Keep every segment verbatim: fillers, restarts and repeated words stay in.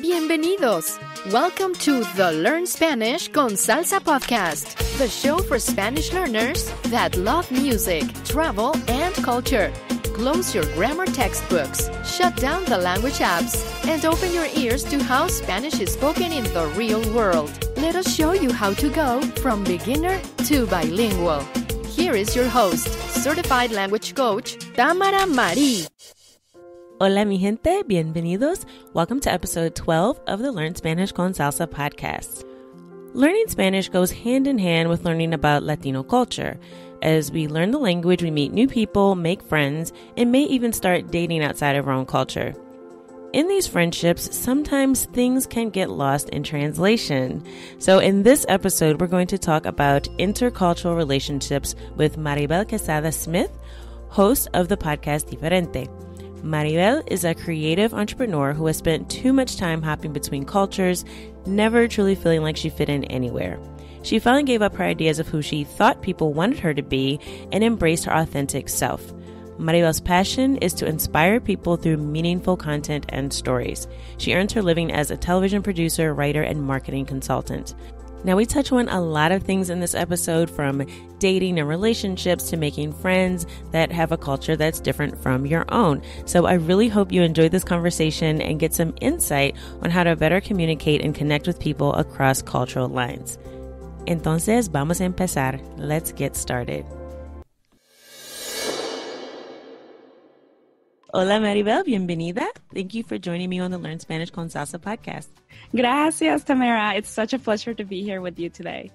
Bienvenidos! Welcome to the Learn Spanish con Salsa podcast, the show for Spanish learners that love music, travel, and culture. Close your grammar textbooks, shut down the language apps, and open your ears to how Spanish is spoken in the real world. Let us show you how to go from beginner to bilingual. Here is your host, certified language coach, Tamara Marie. Hola mi gente, bienvenidos. Welcome to episode twelve of the Learn Spanish con Salsa podcast. Learning Spanish goes hand in hand with learning about Latino culture. As we learn the language, we meet new people, make friends, and may even start dating outside of our own culture. In these friendships, sometimes things can get lost in translation. So in this episode, we're going to talk about intercultural relationships with Maribel Quezada-Smith, host of the podcast Diferente. Maribel is a creative entrepreneur who has spent too much time hopping between cultures, never truly feeling like she fit in anywhere. She finally gave up her ideas of who she thought people wanted her to be and embraced her authentic self. Maribel's passion is to inspire people through meaningful content and stories. She earns her living as a television producer, writer, and marketing consultant. Now, we touch on a lot of things in this episode, from dating and relationships to making friends that have a culture that's different from your own. So I really hope you enjoyed this conversation and get some insight on how to better communicate and connect with people across cultural lines. Entonces, vamos a empezar. Let's get started. Hola Maribel, bienvenida. Thank you for joining me on the Learn Spanish con Salsa podcast. Gracias, Tamara. It's such a pleasure to be here with you today.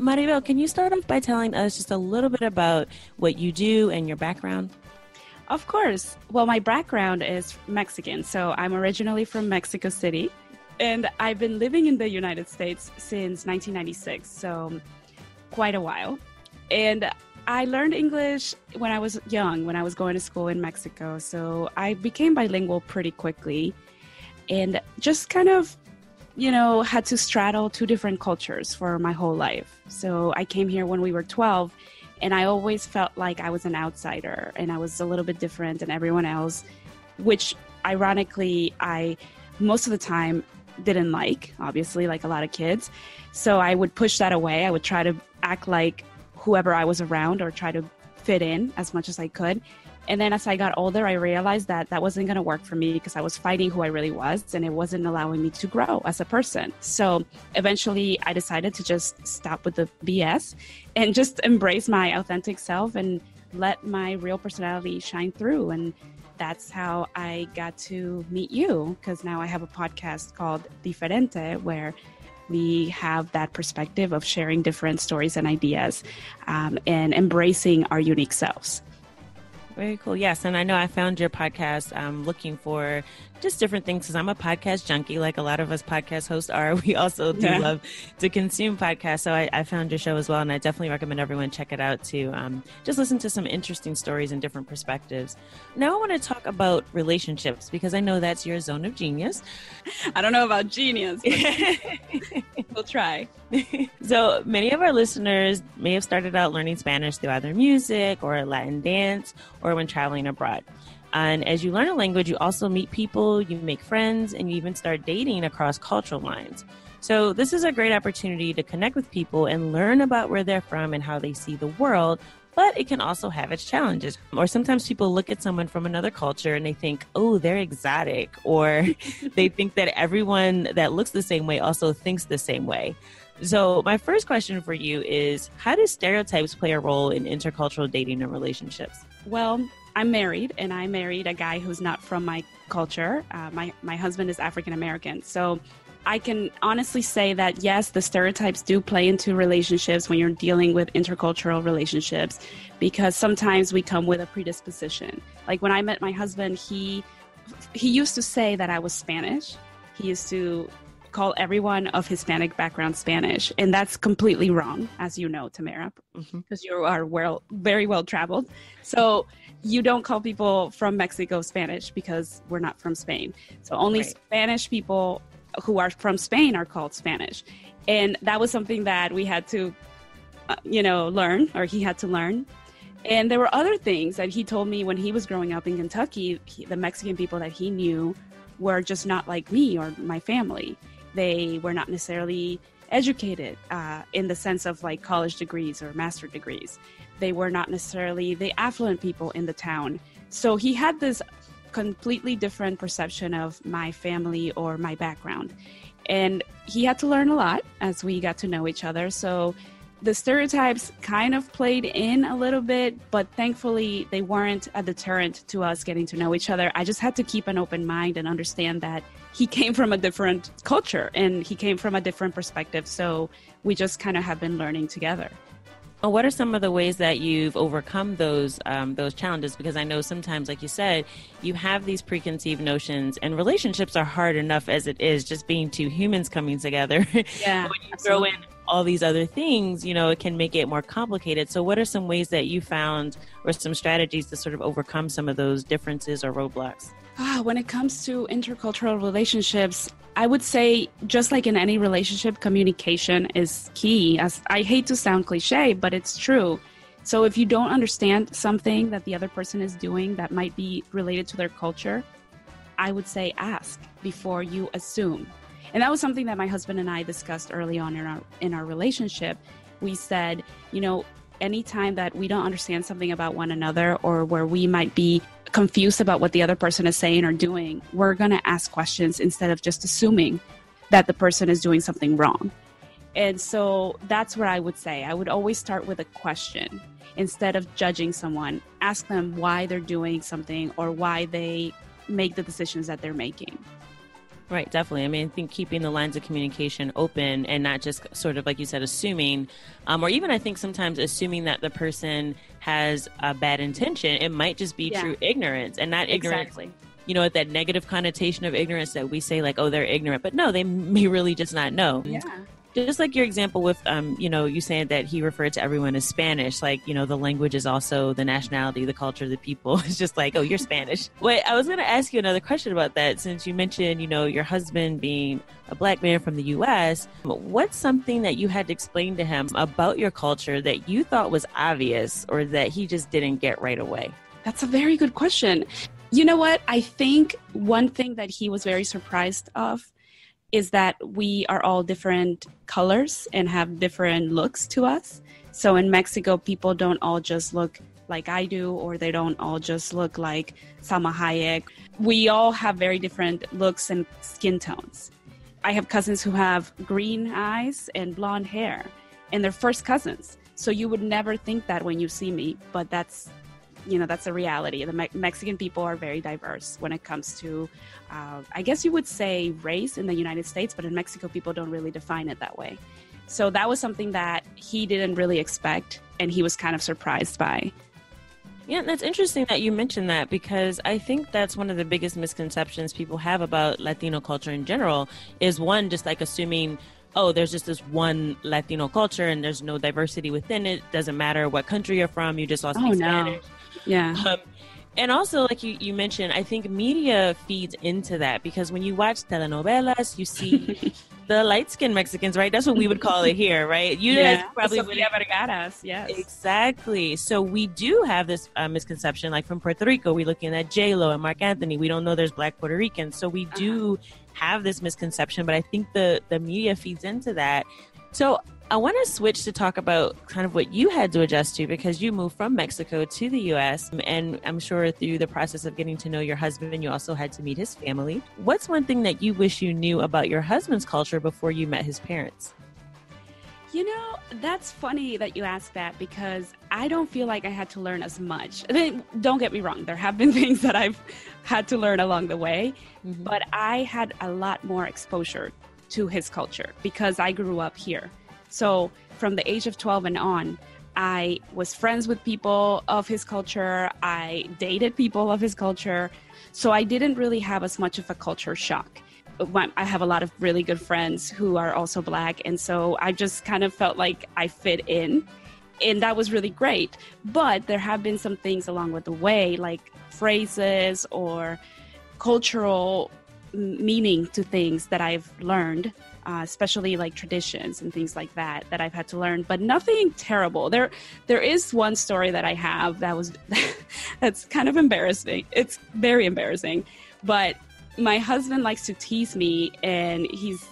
Maribel, can you start off by telling us just a little bit about what you do and your background? Of course. Well, my background is Mexican, so I'm originally from Mexico City, and I've been living in the United States since nineteen ninety-six, so quite a while. And I learned English when I was young, when I was going to school in Mexico. So I became bilingual pretty quickly and just kind of, you know, had to straddle two different cultures for my whole life. So I came here when we were twelve, and I always felt like I was an outsider and I was a little bit different than everyone else, which ironically, I most of the time didn't like, obviously, like a lot of kids. So I would push that away. I would try to act like whoever I was around or try to fit in as much as I could. And then as I got older, I realized that that wasn't going to work for me because I was fighting who I really was and it wasn't allowing me to grow as a person. So eventually I decided to just stop with the B S and just embrace my authentic self and let my real personality shine through. And that's how I got to meet you, because now I have a podcast called Diferente, where we have that perspective of sharing different stories and ideas um, and embracing our unique selves. Very cool. Yes. And I know I found your podcast um, looking for just different things, because I'm a podcast junkie, like a lot of us podcast hosts are. We also do yeah. love to consume podcasts. So I, I found your show as well. And I definitely recommend everyone check it out to um, just listen to some interesting stories and different perspectives. Now I want to talk about relationships, because I know that's your zone of genius. I don't know about genius, but we'll try. So many of our listeners may have started out learning Spanish through either music or Latin dance or when traveling abroad. And as you learn a language, you also meet people, you make friends, and you even start dating across cultural lines. So this is a great opportunity to connect with people and learn about where they're from and how they see the world, but it can also have its challenges. Or sometimes people look at someone from another culture and they think, oh, they're exotic, or they think that everyone that looks the same way also thinks the same way. So my first question for you is, how do stereotypes play a role in intercultural dating and relationships? Well, I'm married, and I married a guy who's not from my culture. Uh, my, my husband is African-American. So I can honestly say that, yes, the stereotypes do play into relationships when you're dealing with intercultural relationships, because sometimes we come with a predisposition. Like when I met my husband, he he used to say that I was Spanish. He used to call everyone of Hispanic background Spanish. And that's completely wrong, as you know, Tamara, because mm-hmm. you are well, very well traveled. So you don't call people from Mexico Spanish, because we're not from Spain. So only right. Spanish people who are from Spain are called Spanish. And that was something that we had to, uh, you know, learn, or he had to learn. And there were other things that he told me when he was growing up in Kentucky, he, the Mexican people that he knew were just not like me or my family. They were not necessarily educated uh, in the sense of like college degrees or master degrees. They were not necessarily the affluent people in the town. So he had this completely different perception of my family or my background. And he had to learn a lot as we got to know each other. So the stereotypes kind of played in a little bit, but thankfully they weren't a deterrent to us getting to know each other. I just had to keep an open mind and understand that he came from a different culture and he came from a different perspective. So we just kind of have been learning together. Well, what are some of the ways that you've overcome those um, those challenges? Because I know sometimes, like you said, you have these preconceived notions, and relationships are hard enough as it is, just being two humans coming together. Yeah, when you absolutely. throw in all these other things, you know, it can make it more complicated. So what are some ways that you found or some strategies to sort of overcome some of those differences or roadblocks? Oh, when it comes to intercultural relationships, I would say, just like in any relationship, communication is key. As I hate to sound cliche, but it's true. So if you don't understand something that the other person is doing that might be related to their culture, I would say ask before you assume. And that was something that my husband and I discussed early on in our in our relationship. We said, you know, anytime that we don't understand something about one another or where we might be confused about what the other person is saying or doing, we're going to ask questions instead of just assuming that the person is doing something wrong. And so that's what I would say. I would always start with a question instead of judging someone. Ask them why they're doing something or why they make the decisions that they're making. Right, definitely. I mean, I think keeping the lines of communication open and not just sort of, like you said, assuming, um, or even I think sometimes assuming that the person has a bad intention. It might just be yeah. true ignorance, and not ignorance, exactly. you know, that negative connotation of ignorance that we say like, oh, they're ignorant, but no, they may really just not know. Yeah. Just like your example with, um, you know, you saying that he referred to everyone as Spanish, like, you know, the language is also the nationality, the culture, the people. It's just like, oh, you're Spanish. Wait, I was going to ask you another question about that. Since you mentioned, you know, your husband being a black man from the U S, what's something that you had to explain to him about your culture that you thought was obvious or that he just didn't get right away? That's a very good question. You know what? I think one thing that he was very surprised of is that we are all different colors and have different looks to us. So in Mexico, people don't all just look like I do, or they don't all just look like Salma Hayek. We all have very different looks and skin tones. I have cousins who have green eyes and blonde hair, and they're first cousins. So you would never think that when you see me, but that's, you know, that's a reality. The Me- Mexican people are very diverse when it comes to, uh, I guess you would say race in the United States, but in Mexico, people don't really define it that way. So that was something that he didn't really expect, and he was kind of surprised by. Yeah, that's interesting that you mentioned that, because I think that's one of the biggest misconceptions people have about Latino culture in general is one, just like assuming, oh, there's just this one Latino culture and there's no diversity within it. Doesn't matter what country you're from. You just all speak oh, no. Spanish. Yeah. Um, and also, like you, you mentioned, I think media feeds into that, because when you watch telenovelas, you see the light-skinned Mexicans, right? That's what we would call it here, right? You guys yeah. probably would. Yes. Exactly. So we do have this uh, misconception, like from Puerto Rico, we're looking at J-Lo and Mark Anthony. We don't know there's black Puerto Ricans. So we do uh-huh. have this misconception, but I think the, the media feeds into that. So I want to switch to talk about kind of what you had to adjust to, because you moved from Mexico to the U S, and I'm sure through the process of getting to know your husband, you also had to meet his family. What's one thing that you wish you knew about your husband's culture before you met his parents? You know, that's funny that you ask that, because I don't feel like I had to learn as much. I mean, don't get me wrong. There have been things that I've had to learn along the way, mm-hmm. but I had a lot more exposure to his culture because I grew up here. So from the age of twelve and on, I was friends with people of his culture. I dated people of his culture. So I didn't really have as much of a culture shock. I have a lot of really good friends who are also black. And so I just kind of felt like I fit in, and that was really great. But there have been some things along with the way, like phrases or cultural meaning to things that I've learned uh, especially like traditions and things like that, that I've had to learn, but nothing terrible. There, there is one story that I have that was, that's kind of embarrassing. It's very embarrassing, but my husband likes to tease me, and he's,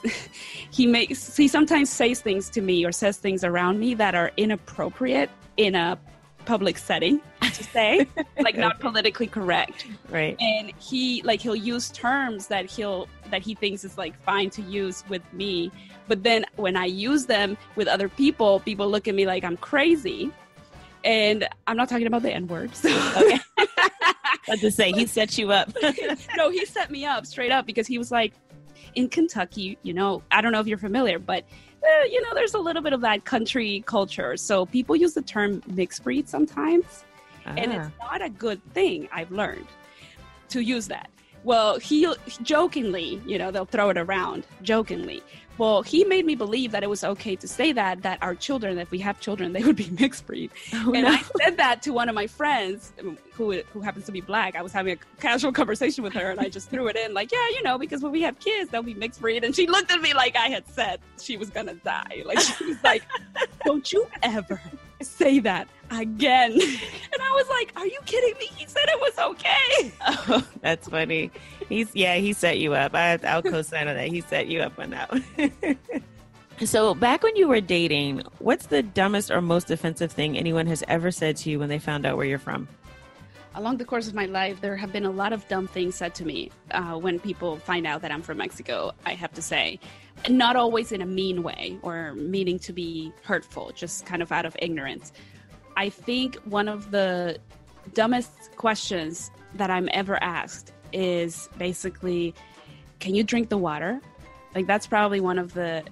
he makes, he sometimes says things to me or says things around me that are inappropriate in a public setting to say, like not politically correct. Right. And he, like, he'll use terms that he'll, that he thinks is like fine to use with me. But then when I use them with other people, people look at me like I'm crazy, and I'm not talking about the N word. So. Okay. I was to say, he set you up. No, he set me up straight up, because he was like, in Kentucky, you know, I don't know if you're familiar, but, uh, you know, there's a little bit of that country culture. So people use the term mixed breed sometimes. Ah. And it's not a good thing, I've learned, to use that. Well, he jokingly, you know, they'll throw it around jokingly. Well, he made me believe that it was okay to say that, that our children, if we have children, they would be mixed breed. Oh, and no. I said that to one of my friends who who happens to be black. I was having a casual conversation with her, and I just threw it in like, yeah, you know, because when we have kids, they'll be mixed breed. And she looked at me like I had said she was going to die. Like, she was like, don't you ever say that again. And I was like, are you kidding me? He said it was okay. Oh, that's funny. He's, yeah, he set you up. I, I'll co-sign on that. He set you up on that one. So back when you were dating, what's the dumbest or most offensive thing anyone has ever said to you when they found out where you're from? Along the course of my life, there have been a lot of dumb things said to me uh, when people find out that I'm from Mexico, I have to say. Not always in a mean way or meaning to be hurtful, just kind of out of ignorance. I think one of the dumbest questions that I'm ever asked is basically, can you drink the water? Like, that's probably one of the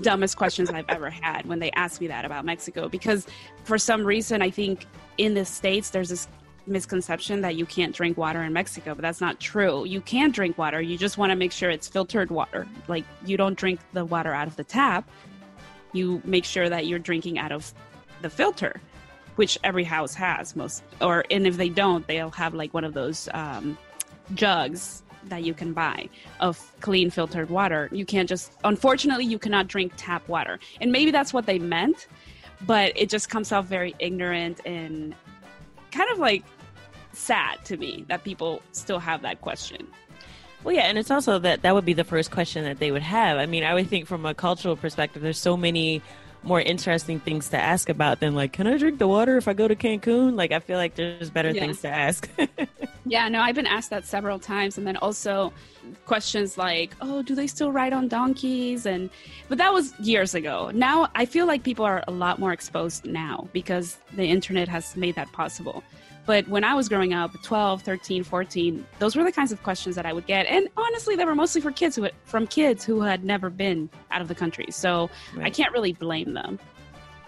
dumbest questions I've ever had when they ask me that about Mexico, because for some reason, I think in the States, there's this misconception that you can't drink water in Mexico, but that's not true. You can drink water. You just want to make sure it's filtered water. Like, you don't drink the water out of the tap. You make sure that you're drinking out of the filter, which every house has most, or, and if they don't, they'll have like one of those um, jugs that you can buy of clean filtered water. You can't just, unfortunately, you cannot drink tap water. And maybe that's what they meant, but it just comes off very ignorant and kind of like sad to me that people still have that question. Well, yeah, and it's also that that would be the first question that they would have. I mean, I would think from a cultural perspective, there's so many more interesting things to ask about than like, can I drink the water if I go to Cancun? Like, I feel like there's better yeah. things to ask. Yeah, no, I've been asked that several times. And then also questions like, oh, do they still ride on donkeys? And but that was years ago. Now I feel like people are a lot more exposed now because the internet has made that possible. But when I was growing up, twelve, thirteen, fourteen, those were the kinds of questions that I would get. And honestly, they were mostly for kids who had, from kids who had never been out of the country. So right. I can't really blame them.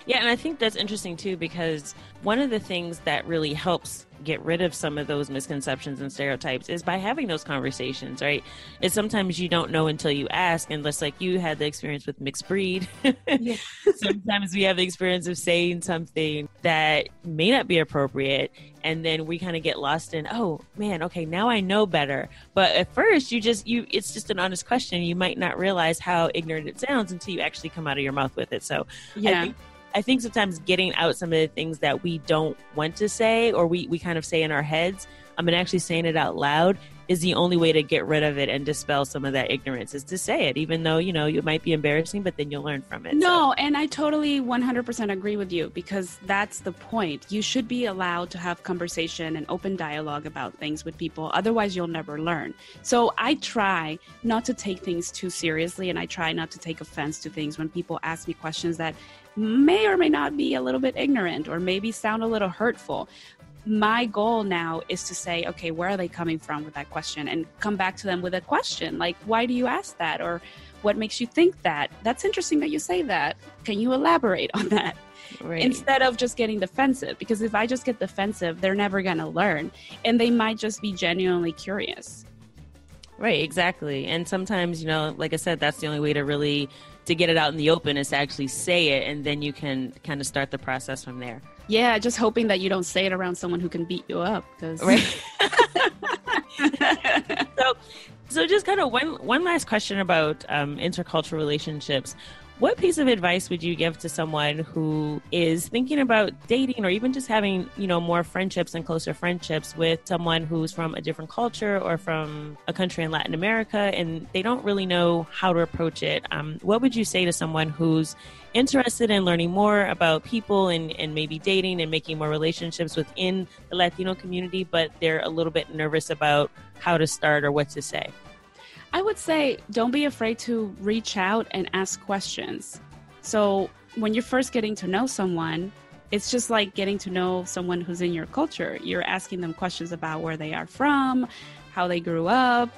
Yeah, and I think that's interesting too, because one of the things that really helps get rid of some of those misconceptions and stereotypes is by having those conversations, right? And sometimes you don't know until you ask, unless like you had the experience with mixed breed. Yeah. Sometimes we have the experience of saying something that may not be appropriate, and then we kind of get lost in, oh man, okay, now I know better. But at first you just, you, it's just an honest question. You might not realize how ignorant it sounds until you actually come out of your mouth with it. So yeah. I think I think sometimes getting out some of the things that we don't want to say, or we, we kind of say in our heads, I mean, actually saying it out loud is the only way to get rid of it and dispel some of that ignorance, is to say it, even though, you know, it might be embarrassing, but then you'll learn from it. No, so. And I totally one hundred percent agree with you, because that's the point. You should be allowed to have conversation and open dialogue about things with people. Otherwise, you'll never learn. So I try not to take things too seriously, and I try not to take offense to things when people ask me questions that may or may not be a little bit ignorant or maybe sound a little hurtful. My goal now is to say, okay, where are they coming from with that question, and come back to them with a question like, why do you ask that? Or what makes you think that? That's interesting that you say that. Can you elaborate on that? Right. Instead of just getting defensive, because if I just get defensive, they're never going to learn, and they might just be genuinely curious. Right, exactly. And sometimes, you know, like I said, that's the only way to really to get it out in the open is to actually say it, and then you can kind of start the process from there. Yeah, just hoping that you don't say it around someone who can beat you up. Cause... Right. so, So just kind of one, one last question about um, intercultural relationships. What piece of advice would you give to someone who is thinking about dating or even just having, you know, more friendships and closer friendships with someone who's from a different culture or from a country in Latin America and they don't really know how to approach it? Um, what would you say to someone who's interested in learning more about people and, and maybe dating and making more relationships within the Latino community, but they're a little bit nervous about how to start or what to say? I would say don't be afraid to reach out and ask questions. So when you're first getting to know someone, it's just like getting to know someone who's in your culture. You're asking them questions about where they are from, how they grew up,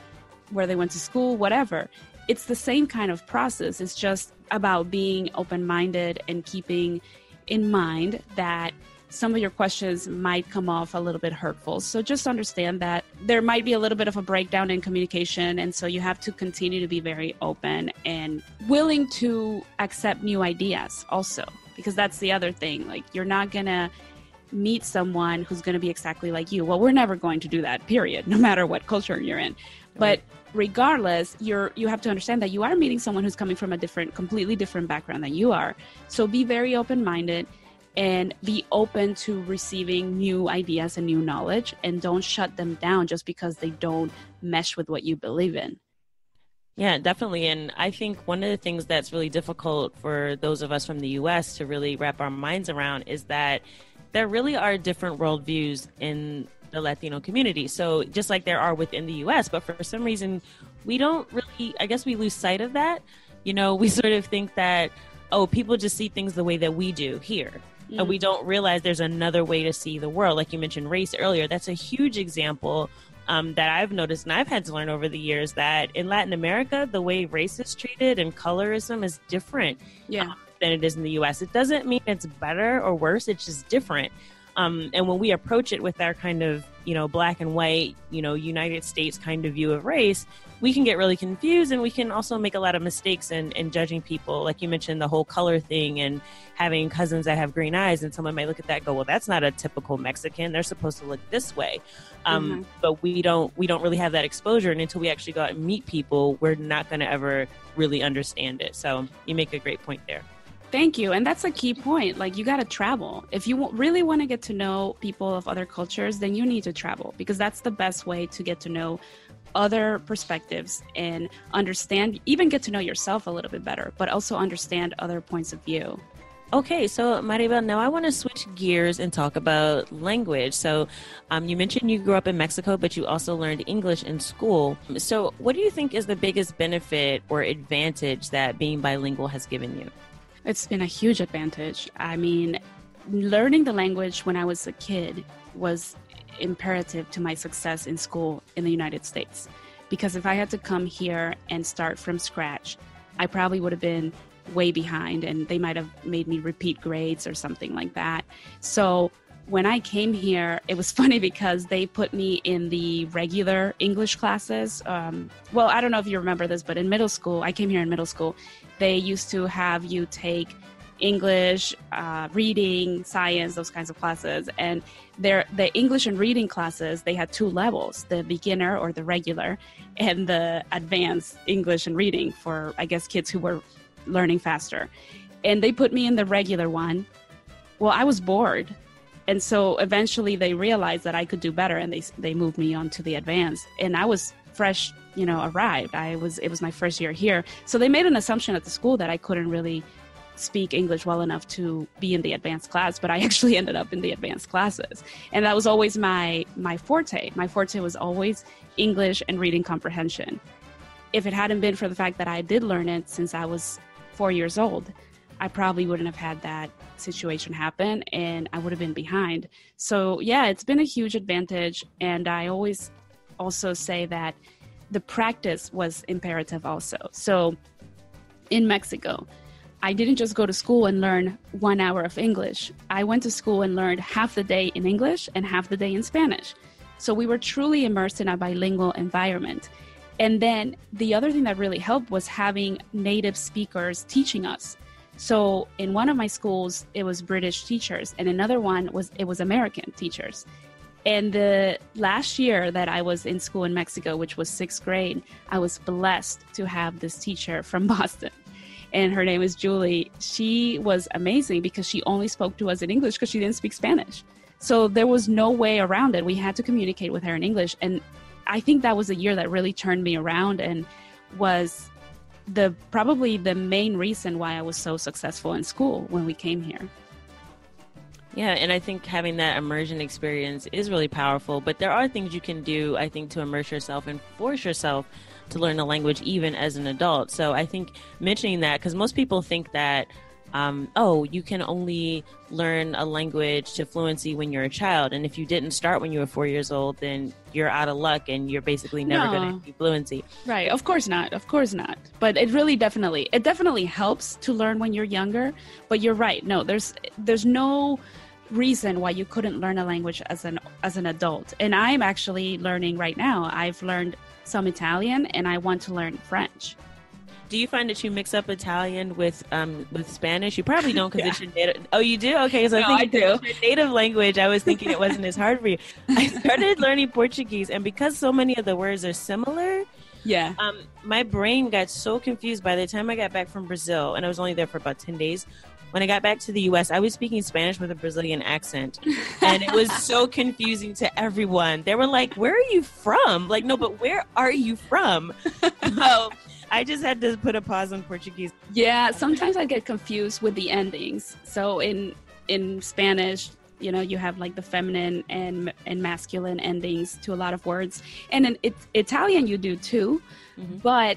where they went to school, whatever. It's the same kind of process. It's just about being open-minded and keeping in mind that some of your questions might come off a little bit hurtful. So just understand that there might be a little bit of a breakdown in communication. And so you have to continue to be very open and willing to accept new ideas also, because that's the other thing. Like, you're not going to meet someone who's going to be exactly like you. Well, we're never going to do that, period, no matter what culture you're in. But regardless, you're you have to understand that you are meeting someone who's coming from a different, completely different background than you are. So be very open-minded and be open to receiving new ideas and new knowledge, and don't shut them down just because they don't mesh with what you believe in. Yeah, definitely. And I think one of the things that's really difficult for those of us from the U S to really wrap our minds around is that there really are different worldviews in the Latino community. So just like there are within the U S, but for some reason, we don't really, I guess we lose sight of that. You know, we sort of think that, oh, people just see things the way that we do here. Mm-hmm. And we don't realize there's another way to see the world. Like you mentioned race earlier, that's a huge example um, that I've noticed and I've had to learn over the years that in Latin America, the way race is treated and colorism is different yeah. um, than it is in the U S. It doesn't mean it's better or worse, it's just different. Um, and when we approach it with our kind of, you know, black and white, you know, United States kind of view of race, we can get really confused and we can also make a lot of mistakes in, in judging people. Like you mentioned, the whole color thing and having cousins that have green eyes, and someone might look at that and go, well, that's not a typical Mexican. They're supposed to look this way. Um, mm-hmm. But we don't we don't really have that exposure. And until we actually go out and meet people, we're not going to ever really understand it. So you make a great point there. Thank you. And that's a key point. Like, you got to travel. If you w- really want to get to know people of other cultures, then you need to travel, because that's the best way to get to know other perspectives and understand, even get to know yourself a little bit better, but also understand other points of view. Okay, so Maribel, now I want to switch gears and talk about language. So um, you mentioned you grew up in Mexico, but you also learned English in school. So what do you think is the biggest benefit or advantage that being bilingual has given you? It's been a huge advantage. I mean, learning the language when I was a kid was imperative to my success in school in the United States, because if I had to come here and start from scratch, I probably would have been way behind and they might have made me repeat grades or something like that. So when I came here, it was funny because they put me in the regular English classes. Um, well, I don't know if you remember this, but in middle school, I came here in middle school, they used to have you take English, uh, reading, science, those kinds of classes. And there, the English and reading classes, they had two levels, the beginner or the regular and the advanced English and reading for, I guess, kids who were learning faster. And they put me in the regular one. Well, I was bored. And so eventually they realized that I could do better and they they moved me on to the advanced. And I was fresh, you know, arrived. I was, it was my first year here. So they made an assumption at the school that I couldn't really speak English well enough to be in the advanced class, but I actually ended up in the advanced classes. And that was always my, my forte. My forte was always English and reading comprehension. If it hadn't been for the fact that I did learn it since I was four years old, I probably wouldn't have had that situation happen and I would have been behind. So yeah, it's been a huge advantage. And I always also say that the practice was imperative also. So in Mexico, I didn't just go to school and learn one hour of English. I went to school and learned half the day in English and half the day in Spanish. So we were truly immersed in a bilingual environment. And then the other thing that really helped was having native speakers teaching us. So in one of my schools, it was British teachers, and another one was it was American teachers. And the last year that I was in school in Mexico, which was sixth grade, I was blessed to have this teacher from Boston. And her name is Julie. She was amazing because she only spoke to us in English because she didn't speak Spanish. So there was no way around it. We had to communicate with her in English. And I think that was a year that really turned me around and was the probably the main reason why I was so successful in school when we came here. Yeah, and I think having that immersion experience is really powerful, but there are things you can do, I think, to immerse yourself and force yourself to learn the language even as an adult. So I think mentioning that, because most people think that, um, oh, you can only learn a language to fluency when you're a child. And if you didn't start when you were four years old, then you're out of luck and you're basically never no. going to be fluency. Right. Of course not. Of course not. But it really definitely, it definitely helps to learn when you're younger. But you're right. No, there's there's no... reason why you couldn't learn a language as an as an adult. And I'm actually learning right now. I've learned some Italian and I want to learn French. Do you find that you mix up Italian with um with Spanish? You probably don't because yeah. it's your native. Oh, you do? Okay, so no, I think I do. It's your native language. I was thinking it wasn't as hard for you. I started learning Portuguese, and because so many of the words are similar, yeah, um, my brain got so confused by the time I got back from Brazil, and I was only there for about ten days. When I got back to the U S, I was speaking Spanish with a Brazilian accent, and it was so confusing to everyone. They were like, where are you from? Like, no, but where are you from? So I just had to put a pause on Portuguese. Yeah, sometimes I get confused with the endings. So in in Spanish, you know, you have like the feminine and and masculine endings to a lot of words. And in it, Italian, you do too, mm-hmm. but...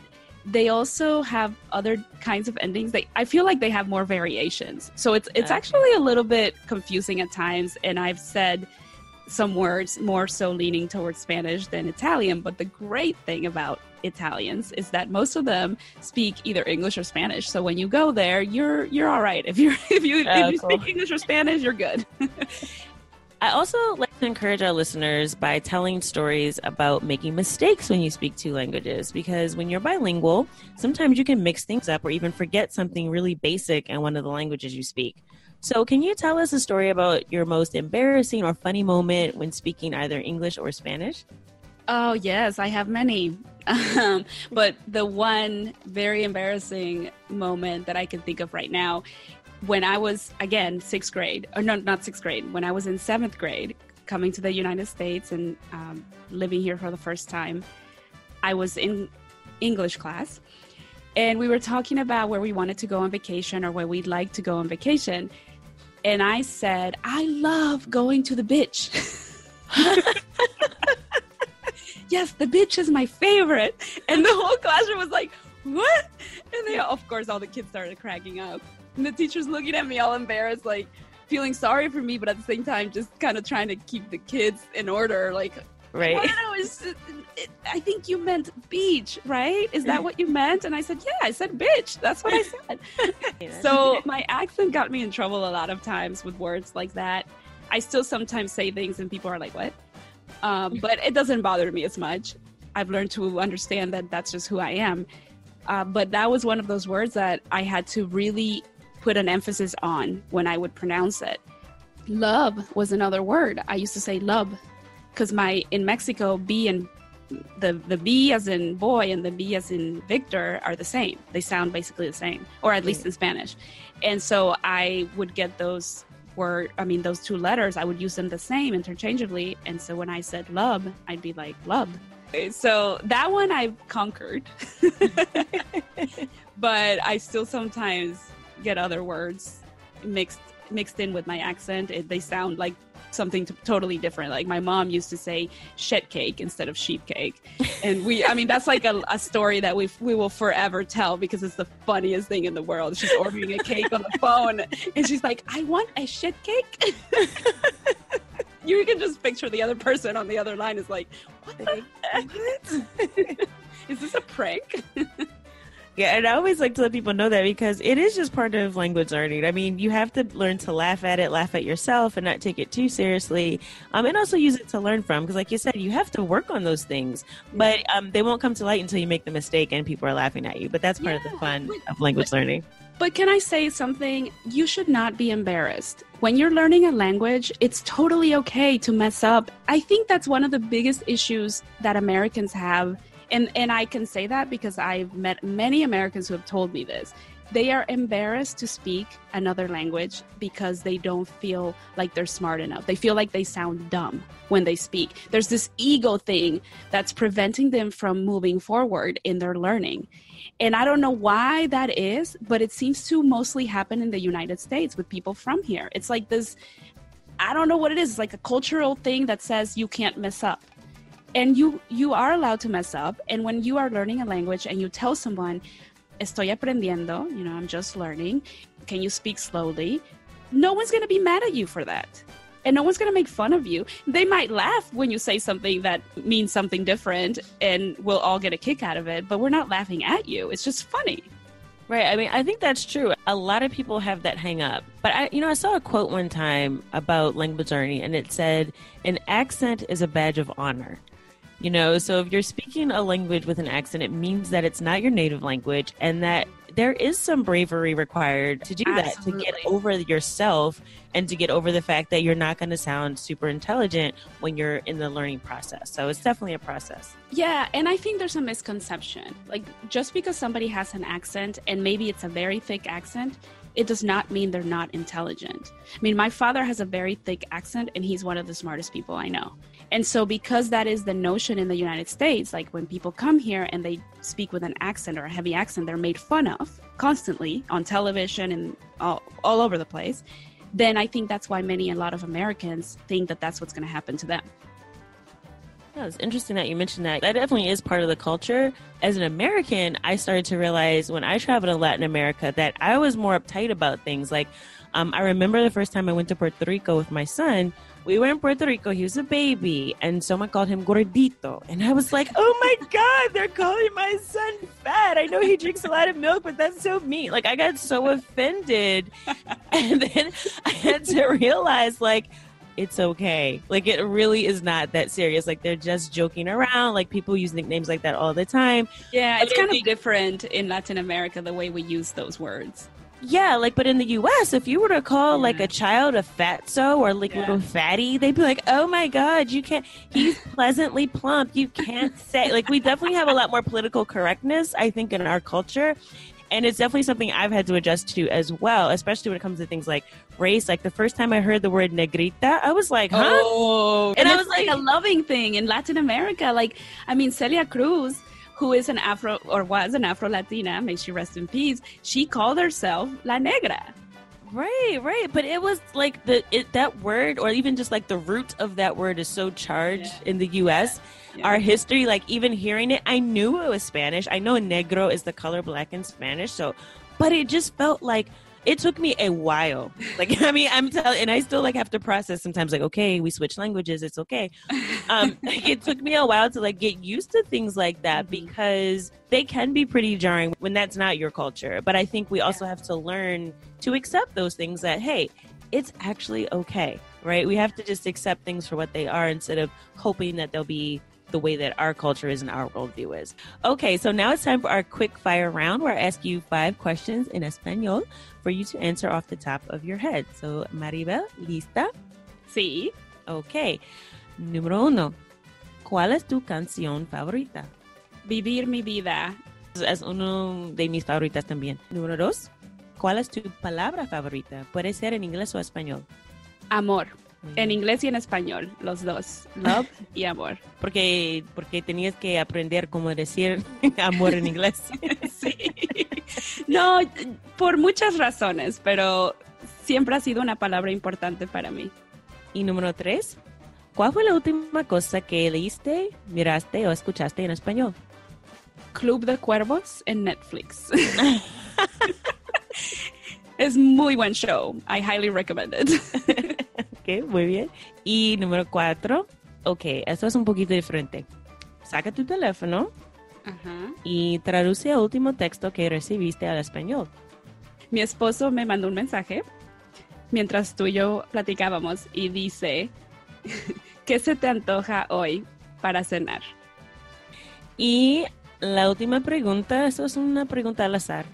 they also have other kinds of endings. They, I feel like they have more variations. So it's it's okay. actually a little bit confusing at times. And I've said some words more so leaning towards Spanish than Italian. But the great thing about Italians is that most of them speak either English or Spanish. So when you go there, you're you're all right. If you're if you oh, if you cool. speak English or Spanish, you're good. I also like to encourage our listeners by telling stories about making mistakes when you speak two languages, because when you're bilingual, sometimes you can mix things up or even forget something really basic in one of the languages you speak. So can you tell us a story about your most embarrassing or funny moment when speaking either English or Spanish? Oh, yes, I have many. Um, but the one very embarrassing moment that I can think of right now, when I was, again, sixth grade, or no, not sixth grade, when I was in seventh grade, coming to the United States and um, living here for the first time, I was in English class, and we were talking about where we wanted to go on vacation or where we'd like to go on vacation, and I said, I love going to the beach. Yes, the beach is my favorite. And the whole classroom was like, what? And they, of course, all the kids started cracking up. And the teacher's looking at me all embarrassed, like feeling sorry for me, but at the same time, just kind of trying to keep the kids in order. Like, right. I, don't know, it's, it, it, I think you meant beach, right? Is that what you meant? And I said, yeah, I said bitch. That's what I said. Yeah. So my accent got me in trouble a lot of times with words like that. I still sometimes say things and people are like, what? Um, but it doesn't bother me as much. I've learned to understand that that's just who I am. Uh, but that was one of those words that I had to really put an emphasis on when I would pronounce it. Love was another word. I used to say love because my in Mexico, B and the, the B as in boy and the B as in Victor are the same. They sound basically the same, or at least in Spanish. And so I would get those word, I mean, those two letters, I would use them the same interchangeably. And so when I said love, I'd be like love. So that one I've conquered, but I still sometimes get other words mixed mixed in with my accent. It, they sound like something t- totally different. Like my mom used to say "shit cake" instead of "sheep cake," and we—I mean, that's like a, a story that we we will forever tell because it's the funniest thing in the world. She's ordering a cake on the phone, and she's like, "I want a shit cake." You can just picture the other person on the other line is like, what the heck? Is this a prank? Yeah, and I always like to let people know that because it is just part of language learning. I mean, you have to learn to laugh at it, laugh at yourself, and not take it too seriously. Um, and also use it to learn from, because like you said, you have to work on those things. But um, they won't come to light until you make the mistake and people are laughing at you. But that's part yeah, of the fun but, of language but, learning. But can I say something? You should not be embarrassed. When you're learning a language, it's totally okay to mess up. I think that's one of the biggest issues that Americans have. And, and I can say that because I've met many Americans who have told me this. They are embarrassed to speak another language because they don't feel like they're smart enough. They feel like they sound dumb when they speak. There's this ego thing that's preventing them from moving forward in their learning. And I don't know why that is, but it seems to mostly happen in the United States with people from here. It's like this, I don't know what it is. It's like a cultural thing that says you can't mess up. And you, you are allowed to mess up. And when you are learning a language and you tell someone, estoy aprendiendo, you know, I'm just learning. Can you speak slowly? No one's going to be mad at you for that. And no one's going to make fun of you. They might laugh when you say something that means something different, and we'll all get a kick out of it. But we're not laughing at you. It's just funny. Right. I mean, I think that's true. A lot of people have that hang up. But, I, you know, I saw a quote one time about language learning, and it said, an accent is a badge of honor. You know, so if you're speaking a language with an accent, it means that it's not your native language and that there is some bravery required to do Absolutely. That, to get over yourself and to get over the fact that you're not going to sound super intelligent when you're in the learning process. So it's definitely a process. Yeah. And I think there's a misconception, like just because somebody has an accent and maybe it's a very thick accent, it does not mean they're not intelligent. I mean, my father has a very thick accent and he's one of the smartest people I know. And so because that is the notion in the United States, like when people come here and they speak with an accent or a heavy accent, they're made fun of constantly on television and all, all over the place. Then I think that's why many, a lot of Americans think that that's what's going to happen to them. Yeah, it's interesting that you mentioned that. That definitely is part of the culture. As an American, I started to realize when I traveled to Latin America that I was more uptight about things. Like, um, I remember the first time I went to Puerto Rico with my son. We were in Puerto Rico. He was a baby. And someone called him gordito. And I was like, oh, my God, they're calling my son fat. I know he drinks a lot of milk, but that's so mean. Like, I got so offended. And then I had to realize, like, it's okay. Like, it really is not that serious. Like, they're just joking around. Like, people use nicknames like that all the time. Yeah, it's kind of different in Latin America, the way we use those words. Yeah, like, but in the U S, if you were to call, yeah. like, a child a fatso or, like, yeah. little fatty, they'd be like, oh, my God, you can't, he's pleasantly plump. You can't say, like, we definitely have a lot more political correctness, I think, in our culture. And it's definitely something I've had to adjust to as well, especially when it comes to things like race. Like, the first time I heard the word negrita, I was like, huh? Oh, and, and I was like, like a loving thing in Latin America. Like, I mean, Celia Cruz, who is an Afro or was an Afro-Latina, may she rest in peace, she called herself La Negra. Right, right. But it was like the it, that word, or even just like the root of that word is so charged yeah. in the U S. Yeah. Yeah. Our history, like even hearing it, I knew it was Spanish. I know negro is the color black in Spanish. So, but it just felt like, it took me a while. Like, I mean, I'm telling, and I still like have to process sometimes like, okay, we switch languages. It's okay. Um, like, it took me a while to like get used to things like that because they can be pretty jarring when that's not your culture. But I think we also have to learn to accept those things that, hey, it's actually okay, right? We have to just accept things for what they are instead of hoping that they'll be the way that our culture is and our worldview is. Okay, so now it's time for our quick fire round where I ask you five questions in Espanol for you to answer off the top of your head. So, Maribel, ¿lista? Sí. Okay. Número uno. ¿Cuál es tu canción favorita? Vivir mi vida. Es uno de mis favoritas también. Número dos. ¿Cuál es tu palabra favorita? Puede ser en inglés o español. Amor. En inglés y en español, los dos, love y amor. Porque, porque tenías que aprender cómo decir amor en inglés. Sí. No, por muchas razones, pero siempre ha sido una palabra importante para mí. Y número tres, ¿cuál fue la última cosa que leíste, miraste o escuchaste en español? Club de Cuervos en Netflix. Es muy buen show. I highly recommend it. Okay, muy bien. Y número cuatro. Ok, esto es un poquito diferente. Saca tu teléfono uh-huh. y traduce el último texto que recibiste al español. Mi esposo me mandó un mensaje mientras tú y yo platicábamos y dice, ¿qué se te antoja hoy para cenar? Y la última pregunta, esto es una pregunta al azar.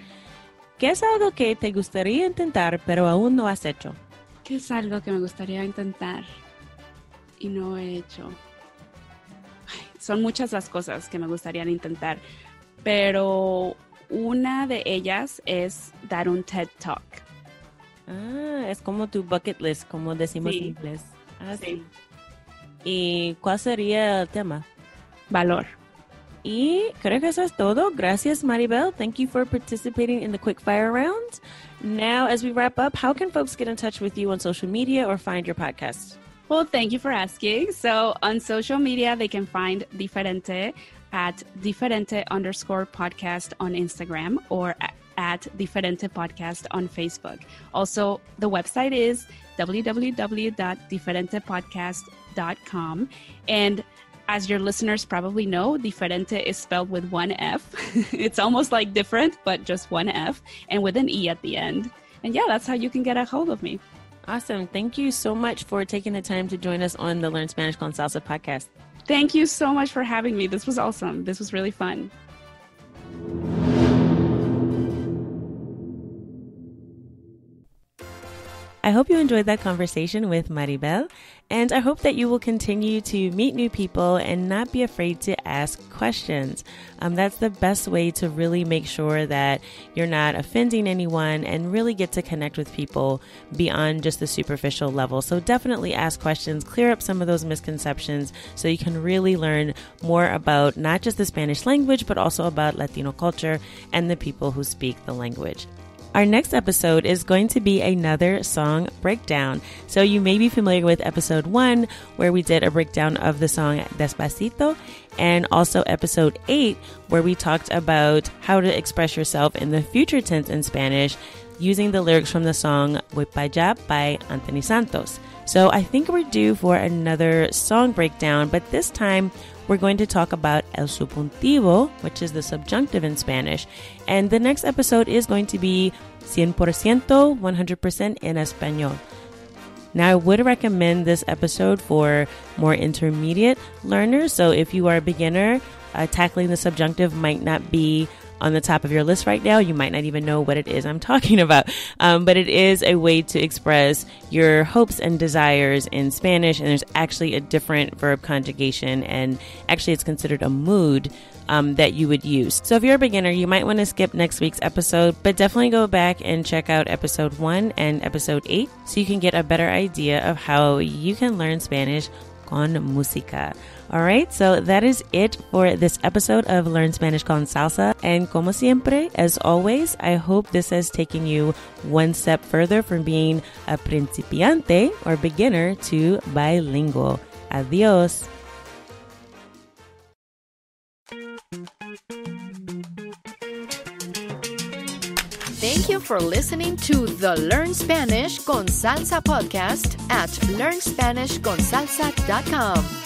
¿Qué es algo que te gustaría intentar pero aún no has hecho? ¿Qué es algo que me gustaría intentar y no he hecho? Ay, son muchas las cosas que me gustaría intentar, pero una de ellas es dar un TED Talk. Ah, es como tu bucket list, como decimos sí. en inglés. Ah, sí. sí. ¿Y cuál sería el tema? Valor. Y creo que eso es todo. Gracias, Maribel. Thank you for participating in the quick fire round. Now, as we wrap up, how can folks get in touch with you on social media or find your podcast? Well, thank you for asking. So on social media, they can find Diferente at Diferente underscore podcast on Instagram or at at Diferente Podcast on Facebook. Also, the website is w w w dot diferente podcast dot com. And as your listeners probably know, Diferente is spelled with one F. It's almost like different, but just one F and with an E at the end. And yeah, that's how you can get a hold of me. Awesome. Thank you so much for taking the time to join us on the Learn Spanish con Salsa podcast. Thank you so much for having me. This was awesome. This was really fun. I hope you enjoyed that conversation with Maribel, and I hope that you will continue to meet new people and not be afraid to ask questions. Um, that's the best way to really make sure that you're not offending anyone and really get to connect with people beyond just the superficial level. So definitely ask questions, clear up some of those misconceptions so you can really learn more about not just the Spanish language, but also about Latino culture and the people who speak the language. Our next episode is going to be another song breakdown. So you may be familiar with episode one, where we did a breakdown of the song Despacito, and also episode eight, where we talked about how to express yourself in the future tense in Spanish using the lyrics from the song Voy Pa' Jab by Anthony Santos. So I think we're due for another song breakdown, but this time we're going to talk about el subjuntivo, which is the subjunctive in Spanish. And the next episode is going to be cien por ciento, one hundred percent in Español. Now, I would recommend this episode for more intermediate learners. So if you are a beginner, uh, tackling the subjunctive might not be on the top of your list right now. You might not even know what it is I'm talking about. Um, but it is a way to express your hopes and desires in Spanish. And there's actually a different verb conjugation. And actually, it's considered a mood um, that you would use. So if you're a beginner, you might want to skip next week's episode. But definitely go back and check out episode one and episode eight so you can get a better idea of how you can learn Spanish con música. All right, so that is it for this episode of Learn Spanish con Salsa. And como siempre, as always, I hope this has taken you one step further from being a principiante or beginner to bilingual. Adiós. Thank you for listening to the Learn Spanish con Salsa podcast at learn spanish con salsa dot com.